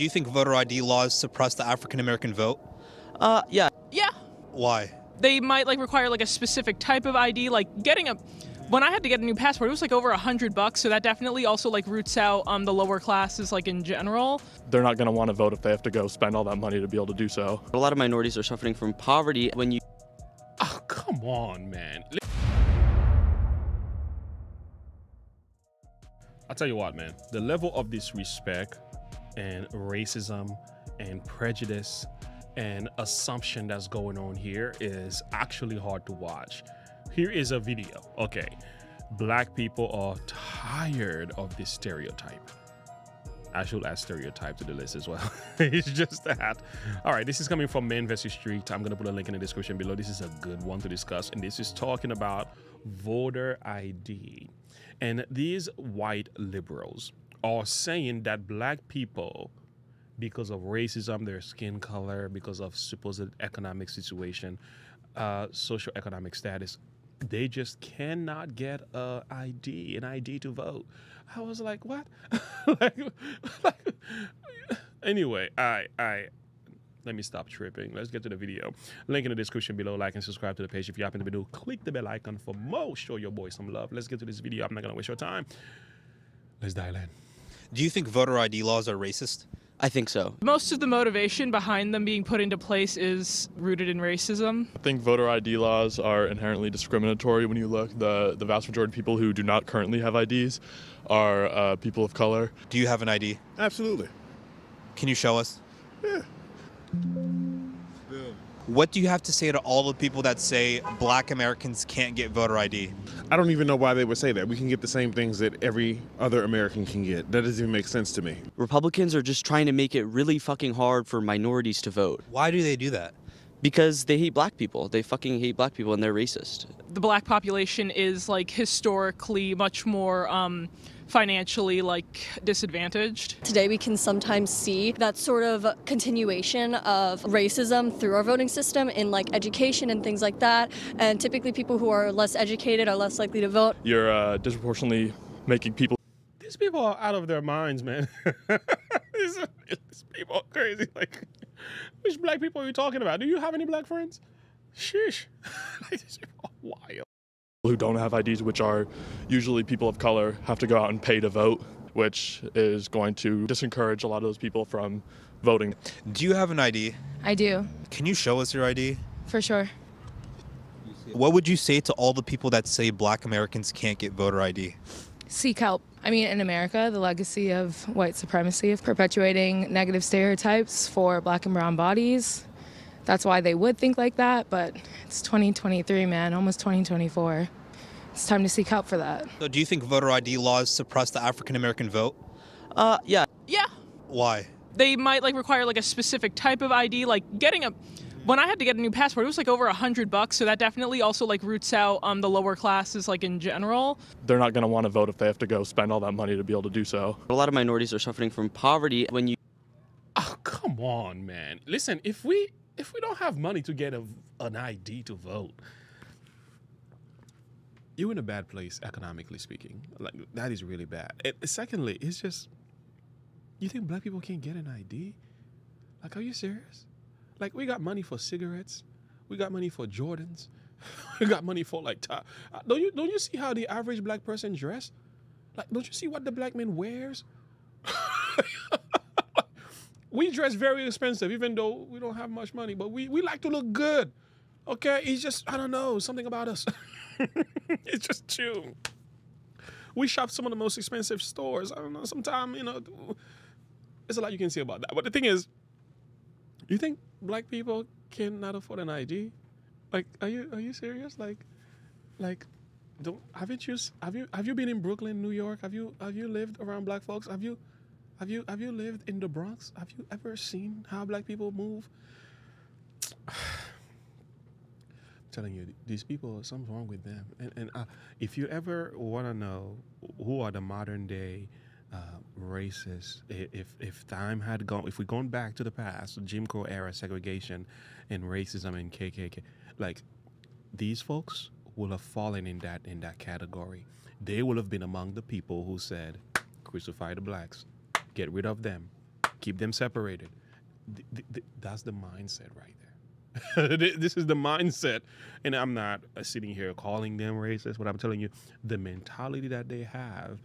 Do you think voter ID laws suppress the African-American vote? Yeah. Yeah. Why? They might require a specific type of ID, when I had to get a new passport, it was over $100, so that definitely also roots out the lower classes in general. They're not gonna want to vote if they have to go spend all that money to be able to do so. A lot of minorities are suffering from poverty when you... Oh, come on, man. I'll tell you what, man, the level of disrespect and racism and prejudice and assumption that's going on here is actually hard to watch. Here is a video. Okay, black people are tired of this stereotype. I should add stereotype to the list as well. It's just that. All right, this is coming from Men vs. Street. I'm gonna put a link in the description below. This is a good one to discuss, and this is talking about voter ID. And these white liberals are saying that black people, because of racism, their skin color, because of supposed economic situation, socioeconomic status, they just cannot get an ID to vote. I was like, what? Anyway, let me stop tripping. Let's get to the video. Link in the description below. Like and subscribe to the page if you happen to be new. Click the bell icon for more. Show your boy some love. Let's get to this video. I'm not gonna waste your time. Let's dial in. Do you think voter ID laws are racist? I think so. Most of the motivation behind them being put into place is rooted in racism. I think voter ID laws are inherently discriminatory. When you look, the vast majority of people who do not currently have IDs are people of color. Do you have an ID? Absolutely. Can you show us? Yeah. What do you have to say to all the people that say black Americans can't get voter ID? I don't even know why they would say that. We can get the same things that every other American can get. That doesn't even make sense to me. Republicans are just trying to make it really fucking hard for minorities to vote. Why do they do that? Because they hate black people. They fucking hate black people and they're racist. The black population is historically much more financially disadvantaged. Today we can sometimes see that sort of continuation of racism through our voting system in education and things like that. And typically people who are less educated are less likely to vote. You're disproportionately making people... These people are out of their minds, man. These people are crazy. Which black people are you talking about? Do you have any black friends? Sheesh. These people are wild. Who don't have IDs, which are usually people of color, have to go out and pay to vote, which is going to disencourage a lot of those people from voting. Do you have an ID? I do. Can you show us your ID? For sure. What would you say to all the people that say black Americans can't get voter ID? Seek help. I mean, in America, the legacy of white supremacy, of perpetuating negative stereotypes for black and brown bodies. That's why they would think like that, but it's 2023, man, almost 2024. It's time to seek help for that. So do you think voter ID laws suppress the African-American vote? Yeah. Yeah. Why? They might require a specific type of ID, when I had to get a new passport, it was over $100, so that definitely also roots out the lower classes in general. They're not gonna want to vote if they have to go spend all that money to be able to do so. A lot of minorities are suffering from poverty when you... Oh, come on, man. Listen, if we don't have money to get an ID to vote, you're in a bad place, economically speaking. That is really bad. Secondly, it's just, you think black people can't get an ID? Are you serious? We got money for cigarettes. We got money for Jordans. We got money for, don't you see how the average black person dress? Don't you see what the black man wears? We dress very expensive, even though we don't have much money, but we like to look good, okay? It's just, I don't know, something about us. It's just true. We shop some of the most expensive stores. I don't know, sometimes, there's a lot you can say about that. But the thing is, you think black people cannot afford an ID? Are you serious? Have you been in Brooklyn, New York? Have you lived around black folks? Have you lived in the Bronx? Have you ever seen how black people move? I'm telling you, these people, something's wrong with them. And if you ever want to know who are the modern day racists, if time had gone, if we'd gone back to the past, Jim Crow era segregation and racism and KKK, these folks will have fallen in that category. They will have been among the people who said, crucify the blacks. Get rid of them. keep them separated. That's the mindset right there. This is the mindset. And I'm not sitting here calling them racist. What I'm telling you, the mentality that they have,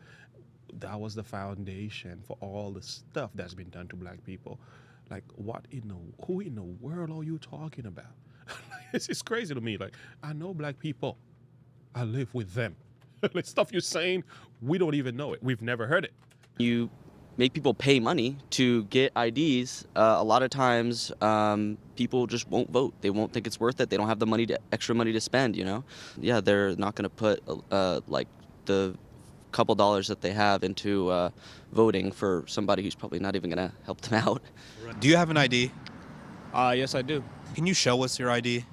that was the foundation for all the stuff that's been done to black people. Like, what in the, who in the world are you talking about? It's crazy to me. Like, I know black people. I live with them. Like, stuff you're saying, we don't even know it. We've never heard it. You make people pay money to get IDs. A lot of times, people just won't vote. They won't think it's worth it. They don't have the money, extra money to spend, you know? Yeah, they're not going to put, like, the couple dollars that they have into voting for somebody who's probably not even going to help them out. Do you have an ID? Yes, I do. Can you show us your ID?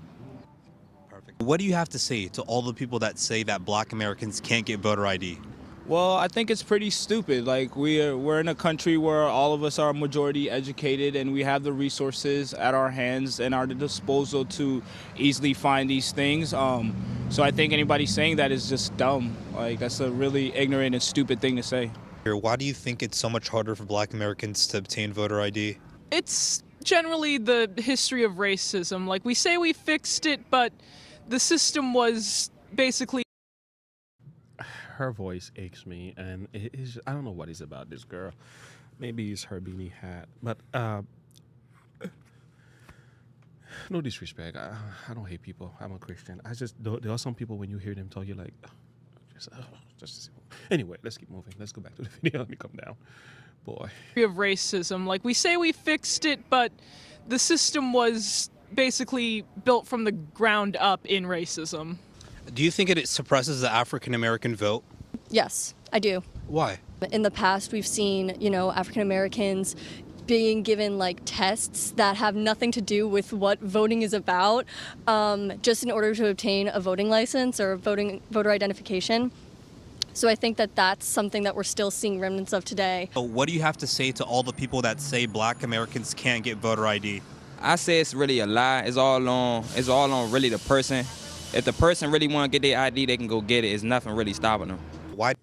Perfect. What do you have to say to all the people that say that black Americans can't get voter ID? Well, I think it's pretty stupid. Like, we're in a country where all of us are majority educated and we have the resources at our hands and our disposal to easily find these things. So I think anybody saying that is just dumb. Like, that's a really ignorant and stupid thing to say. Why do you think it's so much harder for black Americans to obtain voter ID? It's generally the history of racism. Like, we say we fixed it, but the system was basically... Her voice aches me, and it is, I don't know what it's about this girl. Maybe it's her beanie hat, but no disrespect. I don't hate people. I'm a Christian. I just, there are some people when you hear them talk, you're like, just anyway, let's keep moving. Let's go back to the video. Let me come down. Boy. Of racism. Like, we say we fixed it, but the system was basically built from the ground up in racism. Do you think it suppresses the African-American vote? Yes, I do. Why? In the past, we've seen, you know, African-Americans being given like tests that have nothing to do with what voting is about, just in order to obtain a voting license or voter identification. So I think that that's something that we're still seeing remnants of today. So what do you have to say to all the people that say black Americans can't get voter ID? I say it's really a lie. It's all on really the person. If the person really want to get their ID, they can go get it. There's nothing really stopping them. Why?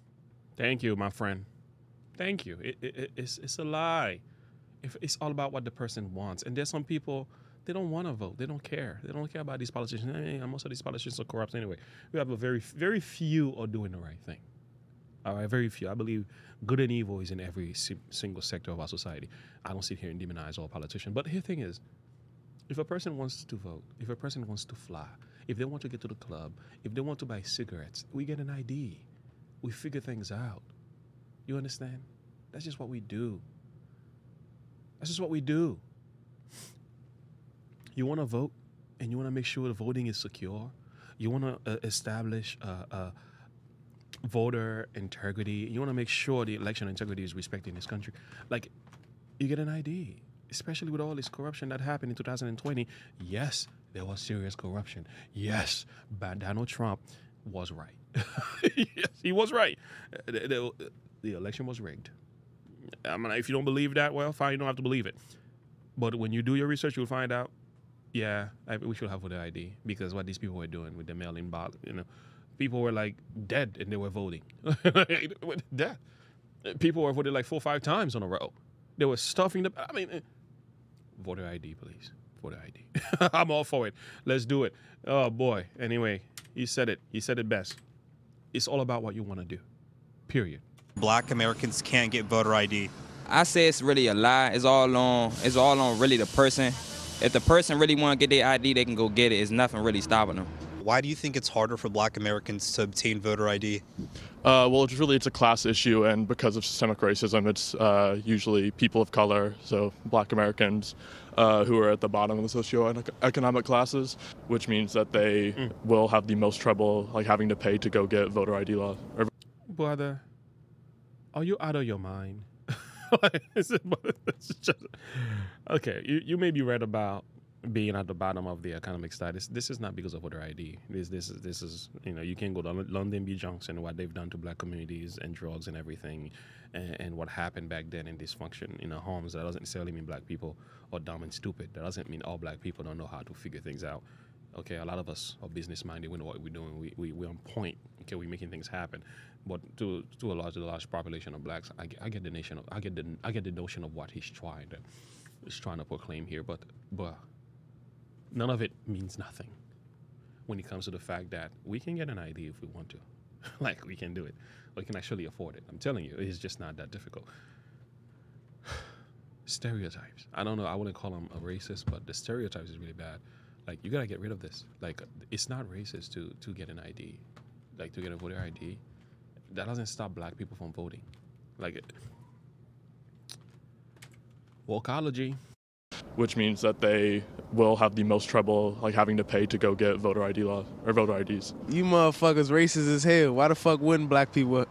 Thank you, my friend. Thank you. It's a lie. If it's all about what the person wants. And there's some people, they don't want to vote. They don't care. They don't care about these politicians. I mean, most of these politicians are corrupt anyway. We have a very few are doing the right thing. All right, very few. I believe good and evil is in every single sector of our society. I don't sit here and demonize all politicians. But the thing is, if a person wants to vote, if a person wants to fly, if they want to get to the club, if they want to buy cigarettes, we get an ID. We figure things out. You understand? That's just what we do. That's just what we do. You want to vote and you want to make sure the voting is secure. You want to establish voter integrity. You want to make sure the election integrity is respected in this country. Like, you get an ID, especially with all this corruption that happened in 2020. Yes, there was serious corruption. Yes, but Donald Trump was right. Yes, he was right. The election was rigged. I mean, if you don't believe that, well, fine, you don't have to believe it. But when you do your research, you'll find out, yeah, we should have voter ID because what these people were doing with the mail-in ballot, you know, people were like dead and they were voting. Death. People were voted like 4 or 5 times on a row. They were stuffing the, I mean, voter ID, please. Voter ID. I'm all for it. Let's do it. Oh, boy. Anyway, he said it. He said it best. It's all about what you want to do, period. Black Americans can't get voter ID. I say it's really a lie. It's all on really the person. If the person really want to get their ID, they can go get it. There's nothing really stopping them. Why do you think it's harder for black Americans to obtain voter ID? Well, it's a class issue, and because of systemic racism, it's usually people of color, so black Americans, who are at the bottom of the socioeconomic classes, which means that they will have the most trouble like having to pay to go get voter ID laws. Brother, are you out of your mind? Okay, you may be right about being at the bottom of the economic status. This is not because of voter ID. This is you know, you can go to London B. Johnson, what they've done to black communities and drugs and everything, and what happened back then in dysfunction in our homes. That doesn't necessarily mean black people are dumb and stupid. That doesn't mean all black people don't know how to figure things out. Okay, a lot of us are business minded. We know what we're doing. We're on point. okay, we're making things happen, but to a large population of blacks, I get the notion of what he's trying to proclaim here, but none of it means nothing when it comes to the fact that we can get an ID if we want to. Like, we can do it. We can actually afford it. I'm telling you, it's just not that difficult. Stereotypes. I don't know. I wouldn't call them a racist, but the stereotypes is really bad. Like, you got to get rid of this. Like, it's not racist to get an ID, like to get a voter ID. That doesn't stop black people from voting. Like, wokeology. Which means that they will have the most trouble, like, having to pay to go get voter ID law or voter IDs. You motherfuckers racist as hell. Why the fuck wouldn't black people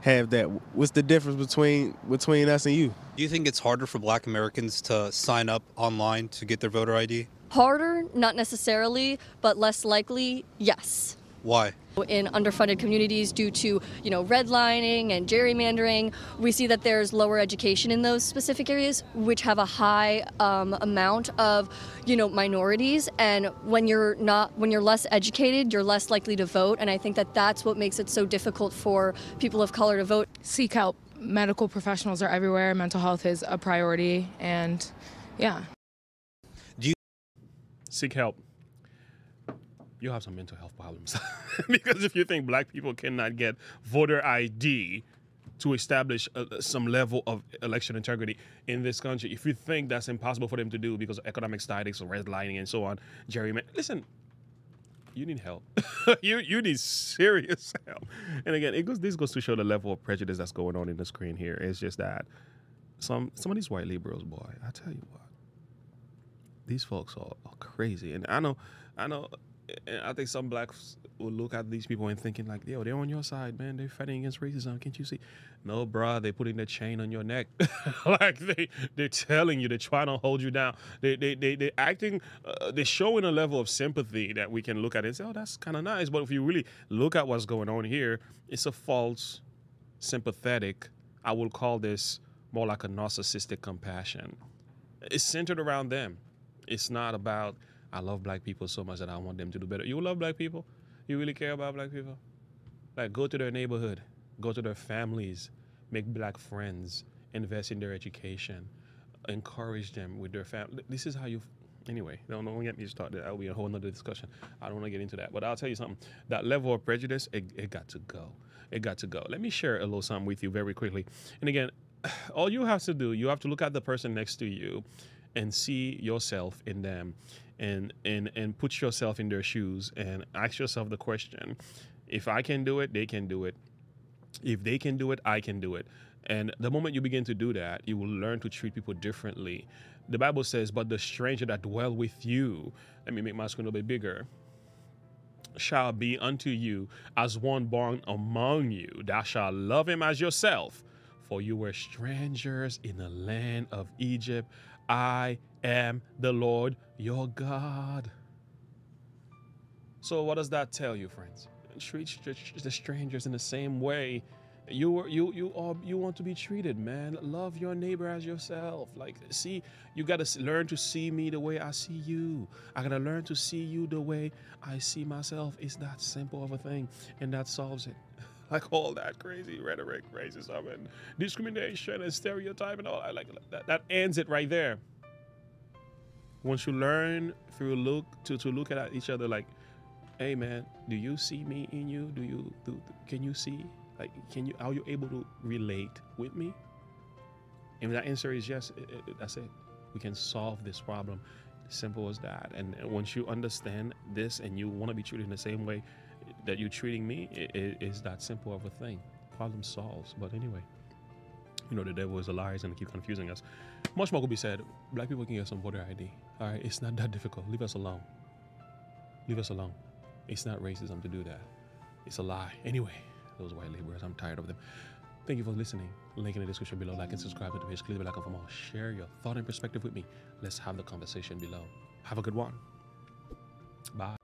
have that? What's the difference between us and you? Do you think it's harder for black Americans to sign up online to get their voter ID? Harder? Not necessarily, but less likely, yes. Why? In underfunded communities, due to, you know, redlining and gerrymandering, we see that there's lower education in those specific areas, which have a high amount of, you know, minorities. And when you're less educated, you're less likely to vote. And I think that that's what makes it so difficult for people of color to vote. Seek help. Medical professionals are everywhere. Mental health is a priority. And yeah. Do you seek help? You'll have some mental health problems. Because if you think black people cannot get voter ID to establish some level of election integrity in this country, if you think that's impossible for them to do because of economic status or redlining and so on, gerrymandering, listen, you need help. you need serious help. And again, this goes to show the level of prejudice that's going on in the screen here. It's just that some of these white liberals, boy, I tell you what, these folks are crazy. And I know. And I think some blacks will look at these people and thinking like, yo, they're on your side, man. They're fighting against racism. Can't you see? No, bruh, they're putting the chain on your neck. Like, they're telling you, they're trying to hold you down. They're acting, they're showing a level of sympathy that we can look at and say, oh, that's kind of nice. But if you really look at what's going on here, it's a false sympathetic. I will call this more like a narcissistic compassion. It's centered around them. It's not about, I love black people so much that I want them to do better. You love black people? You really care about black people? Like, go to their neighborhood, go to their families, make black friends, invest in their education, encourage them with their family. This is how you, anyway, don't get me started. That'll be a whole nother discussion. I don't want to get into that, but I'll tell you something. That level of prejudice, it got to go. It got to go. Let me share a little something with you very quickly. And again, all you have to do, you have to look at the person next to you and see yourself in them. And put yourself in their shoes and ask yourself the question, if I can do it, they can do it. If they can do it, I can do it. And the moment you begin to do that, you will learn to treat people differently. The Bible says, but the stranger that dwell with you, let me make my screen a little bit bigger, shall be unto you as one born among you. Thou shalt love him as yourself. For you were strangers in the land of Egypt. I am the Lord your God. So what does that tell you, friends? Treat the strangers in the same way you want to be treated, man. Love your neighbor as yourself. Like, see, you got to learn to see me the way I see you. I got to learn to see you the way I see myself. It's that simple of a thing, and that solves it. Like, all that crazy rhetoric, racism and discrimination and stereotype and all that, like, that ends it right there. Once you learn through look to look at each other like, hey man, do you see me in you? Can you see? Like, are you able to relate with me? And if that answer is yes, that's it. We can solve this problem. Simple as that. And once you understand this and you want to be treated in the same way that you're treating me, is that simple of a thing. Problem solves. But anyway, you know, the devil is a liar and keep confusing us. Much more could be said. Black people can get some voter ID. All right, it's not that difficult. Leave us alone. Leave us alone. It's not racism to do that. It's a lie. Anyway, those white laborers, I'm tired of them. Thank you for listening. Link in the description below. Like and subscribe to the page. Click the icon for more. Share your thought and perspective with me. Let's have the conversation below. Have a good one. Bye.